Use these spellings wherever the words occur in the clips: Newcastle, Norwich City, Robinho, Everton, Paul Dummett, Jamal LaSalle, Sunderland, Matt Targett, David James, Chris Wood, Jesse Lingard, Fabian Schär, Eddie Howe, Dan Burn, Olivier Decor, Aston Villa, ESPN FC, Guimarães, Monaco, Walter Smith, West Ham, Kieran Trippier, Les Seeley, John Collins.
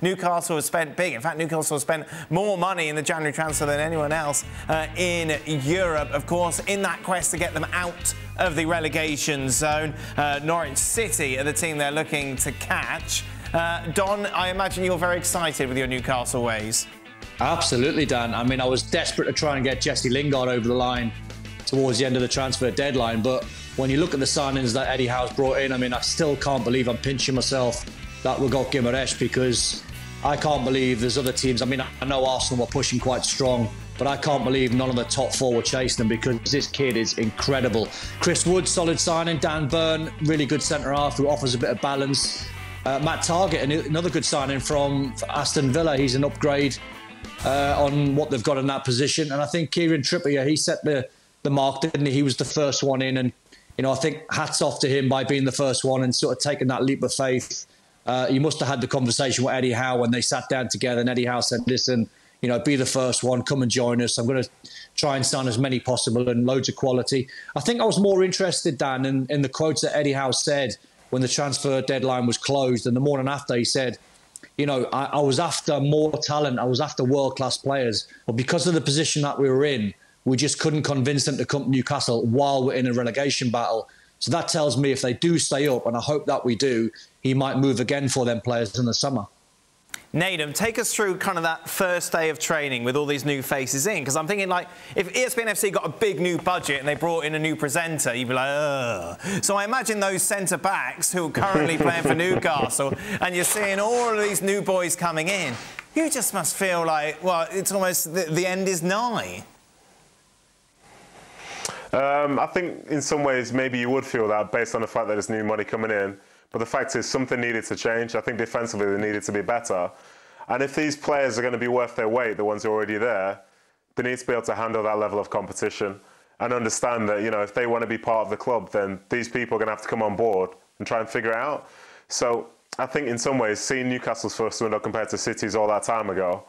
Newcastle has spent big. In fact, Newcastle has spent more money in the January transfer than anyone else in Europe. Of course, in that quest to get them out of the relegation zone, Norwich City are the team they're looking to catch. Don, I imagine you're very excited with your Newcastle ways. Absolutely, Dan. I mean, I was desperate to try and get Jesse Lingard over the line towards the end of the transfer deadline, but when you look at the signings that Eddie Howe's brought in, I mean, I still can't believe I'm pinching myself that we got Guimarães, because I can't believe there's other teams. I mean, I know Arsenal were pushing quite strong, but I can't believe none of the top four were chasing them, because this kid is incredible. Chris Wood, solid signing. Dan Burn, really good centre-half who offers a bit of balance. Matt Targett, another good signing from Aston Villa. He's an upgrade on what they've got in that position. And I think Kieran Trippier, he set the mark, didn't he? He was the first one in. And, you know, I think hats off to him by being the first one and sort of taking that leap of faith. You must have had the conversation with Eddie Howe when they sat down together, and Eddie Howe said, listen, you know, be the first one, come and join us. I'm going to try and sign as many possible and loads of quality. I think I was more interested, Dan, in the quotes that Eddie Howe said when the transfer deadline was closed. And the morning after, he said, you know, I was after more talent. I was after world-class players. But because of the position that we were in, we just couldn't convince them to come to Newcastle while we're in a relegation battle. So that tells me if they do stay up, and I hope that we do, he might move again for them players in the summer. Nadem, take us through kind of that first day of training with all these new faces in, because I'm thinking, like, if ESPN FC got a big new budget and they brought in a new presenter, you'd be like, ugh. So I imagine those centre-backs who are currently playing for Newcastle, and you're seeing all of these new boys coming in, you just must feel like, well, it's almost the end is nigh. I think in some ways maybe you would feel that based on the fact that there's new money coming in. But the fact is something needed to change. I think defensively they needed to be better. And if these players are going to be worth their weight, the ones who are already there, they need to be able to handle that level of competition and understand that, you know, if they want to be part of the club, then these people are going to have to come on board and try and figure it out. So I think in some ways seeing Newcastle's first window compared to City's all that time ago,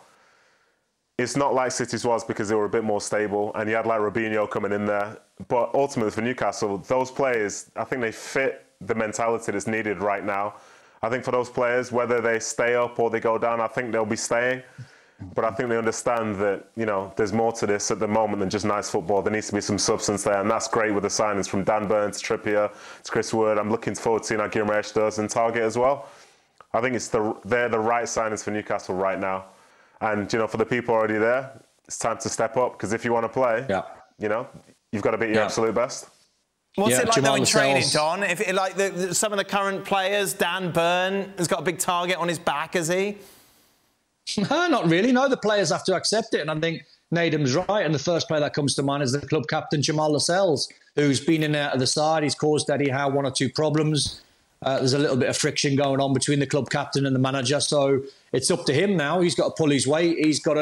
it's not like City's was, because they were a bit more stable and you had like Robinho coming in there. But ultimately for Newcastle, those players, I think they fit the mentality that's needed right now. I think for those players, whether they stay up or they go down, I think they'll be staying. But I think they understand that, you know, there's more to this at the moment than just nice football. There needs to be some substance there. And that's great with the signings from Dan Burn to Trippier to Chris Wood. I'm looking forward to seeing how Guimarães does and Targett as well. I think it's they're the right signings for Newcastle right now. And, you know, for the people already there, it's time to step up. Because if you want to play, you know, you've got to be your absolute best. What's it like Jamal in training, Don? If it, like some of the current players, Dan Burn has got a big target on his back, has he? Not really. No, the players have to accept it. And I think Nadem's right. And the first player that comes to mind is the club captain, Jamal LaSalle, who's been in and out of the side. He's caused Eddie Howe one or two problems. There's a little bit of friction going on between the club captain and the manager. So it's up to him now. He's got to pull his weight. He's got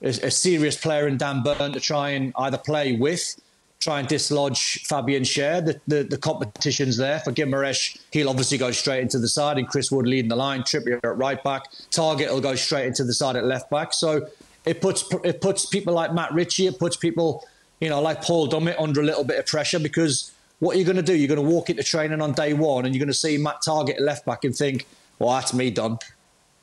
a serious player in Dan Burn to try and either play with, try and dislodge Fabian Schär. The competition's there for Guimarães. He'll obviously go straight into the side, and Chris Wood leading the line. Trippier at right back. Targett will go straight into the side at left back. So it puts people like Matt Ritchie, it puts people, you know, like Paul Dummett under a little bit of pressure, because what you're going to do, you're going to walk into training on day one, and you're going to see Matt Targett at left back and think, well, that's me done.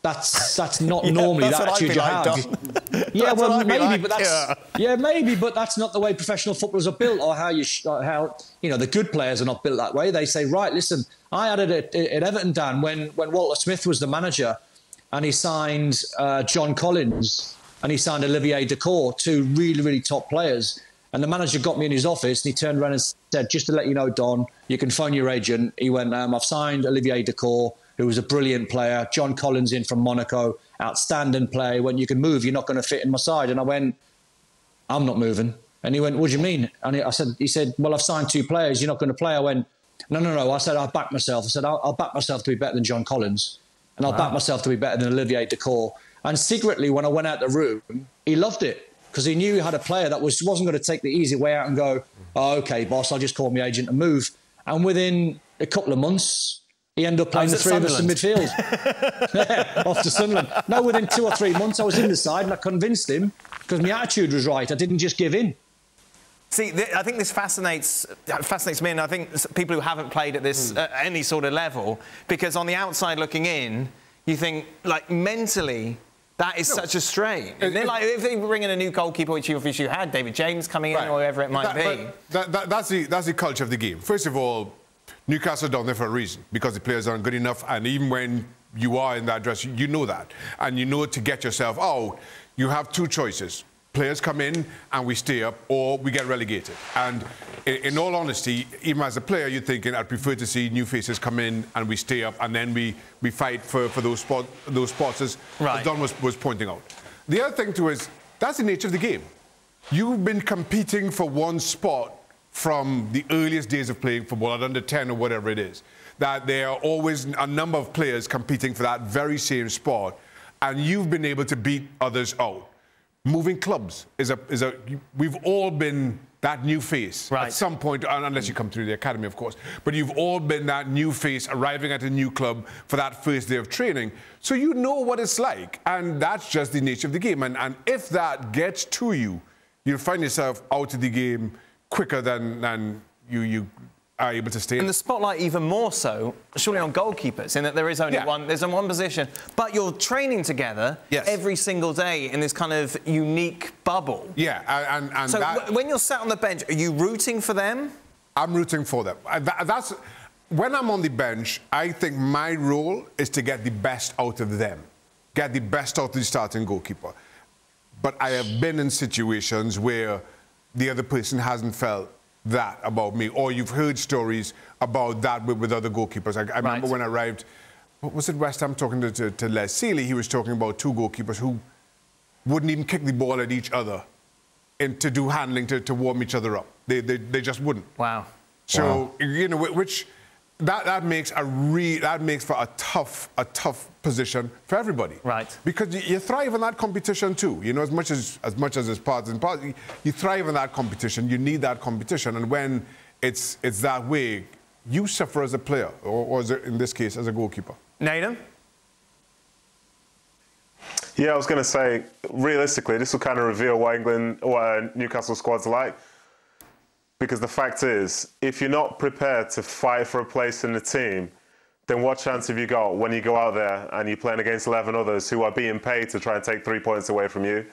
That's not normally that attitude you have. Yeah, well, maybe, but that's maybe, but that's not the way professional footballers are built, or how you know the good players are not built that way. They say, right, listen, I had it at Everton, Dan, when Walter Smith was the manager, and he signed John Collins and he signed Olivier Decor, two really, really top players. And the manager got me in his office and he turned around and said, just to let you know, Don, you can phone your agent. He went, I've signed Olivier Decor, who was a brilliant player. John Collins in from Monaco, outstanding player. When you can move, you're not going to fit in my side. And I went, I'm not moving. And he went, what do you mean? And he said, well, I've signed two players. You're not going to play. I went, no. I said, I'll back myself. I said, I'll back myself to be better than John Collins. And I'll back myself to be better than Olivier Decor. And secretly, when I went out the room, he loved it, because he knew he had a player that wasn't going to take the easy way out and go, oh, OK, boss, I'll just call my agent and move. And within a couple of months, he ended up playing the three of us in midfield. Yeah, off to Sunderland. No, within 2 or 3 months, I was in the side and I convinced him, because my attitude was right. I didn't just give in. See, I think this fascinates me, and I think people who haven't played at this any sort of level, because on the outside looking in, you think, like, mentally, that is such a strain. They're like, if they bring in a new goalkeeper, which you've had, David James coming in, or whoever it might be. That's the culture of the game. First of all, Newcastle down there for a reason, because the players aren't good enough, and even when you are in that dress, you know that. And you know to get yourself out. You have two choices. Players come in and we stay up, or we get relegated. And in all honesty, even as a player, you're thinking, I'd prefer to see new faces come in and we stay up, and then we fight for those spots, as Don was pointing out. The other thing, too, is that's the nature of the game. You've been competing for one spot from the earliest days of playing football, at under 10 or whatever it is, that there are always a number of players competing for that very same spot, and you've been able to beat others out. Moving clubs is a we've all been that new face at some point, unless you come through the academy, of course. But you've all been that new face arriving at a new club for that first day of training. So you know what it's like, and that's just the nature of the game. And if that gets to you, you'll find yourself out of the game quicker than you are able to stay. And the spotlight even more so, surely, on goalkeepers, in that there is only one, there's only one position, but you're training together every single day in this kind of unique bubble. Yeah, and so that, when you're sat on the bench, are you rooting for them? I'm rooting for them. That's when I'm on the bench. I think my role is to get the best out of them, get the best out of the starting goalkeeper. But I have been in situations where the other person hasn't felt that about me, or you've heard stories about that with other goalkeepers. I remember when I arrived, what was it, West Ham, talking to Les Seeley. He was talking about two goalkeepers who wouldn't even kick the ball at each other and to do handling to warm each other up. They just wouldn't. Wow. So you know, which that makes that makes for a tough position for everybody. Right. Because you thrive in that competition too. You know, as much as it's parts and parts, you thrive in that competition. You need that competition, and when it's that way, you suffer as a player, or in this case, as a goalkeeper. Nathan? Yeah, I was going to say, realistically, this will kind of reveal what England or Newcastle squads like. Because the fact is, if you're not prepared to fight for a place in the team, then what chance have you got when you go out there and you're playing against 11 others who are being paid to try and take 3 points away from you?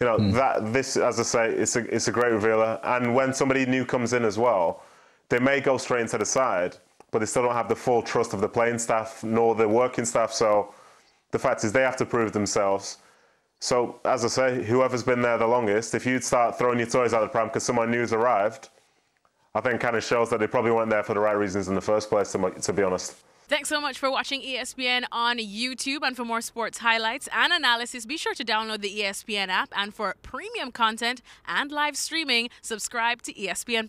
You know, this, as I say, it's a great revealer. And when somebody new comes in as well, they may go straight into the side, but they still don't have the full trust of the playing staff nor the working staff. So the fact is, they have to prove themselves. So, as I say, whoever's been there the longest, if you'd start throwing your toys out of the pram because someone new's arrived, I think kind of shows that they probably weren't there for the right reasons in the first place, to be honest. Thanks so much for watching ESPN on YouTube. And for more sports highlights and analysis, be sure to download the ESPN app. And for premium content and live streaming, subscribe to ESPN+.